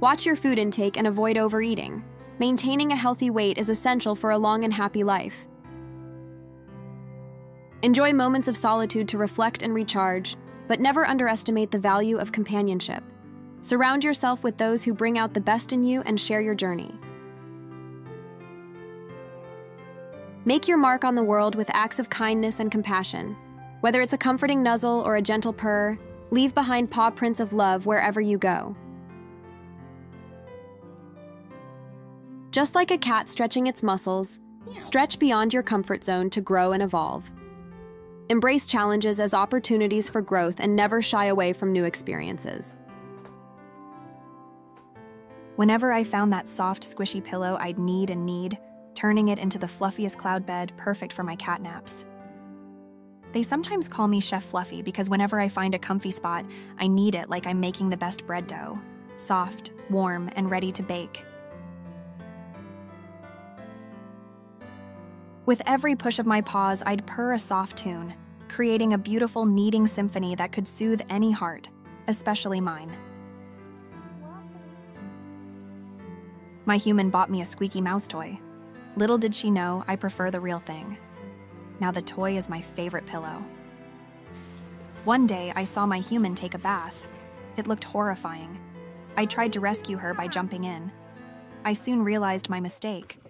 Watch your food intake and avoid overeating. Maintaining a healthy weight is essential for a long and happy life. Enjoy moments of solitude to reflect and recharge, but never underestimate the value of companionship. Surround yourself with those who bring out the best in you and share your journey. Make your mark on the world with acts of kindness and compassion. Whether it's a comforting nuzzle or a gentle purr, leave behind paw prints of love wherever you go. Just like a cat stretching its muscles, stretch beyond your comfort zone to grow and evolve. Embrace challenges as opportunities for growth and never shy away from new experiences. Whenever I found that soft, squishy pillow I'd need and need, turning it into the fluffiest cloud bed perfect for my cat naps. They sometimes call me Chef Fluffy because whenever I find a comfy spot, I knead it like I'm making the best bread dough, soft, warm, and ready to bake. With every push of my paws, I'd purr a soft tune, creating a beautiful kneading symphony that could soothe any heart, especially mine. My human bought me a squeaky mouse toy. Little did she know, I prefer the real thing. Now the toy is my favorite pillow. One day, I saw my human take a bath. It looked horrifying. I tried to rescue her by jumping in. I soon realized my mistake.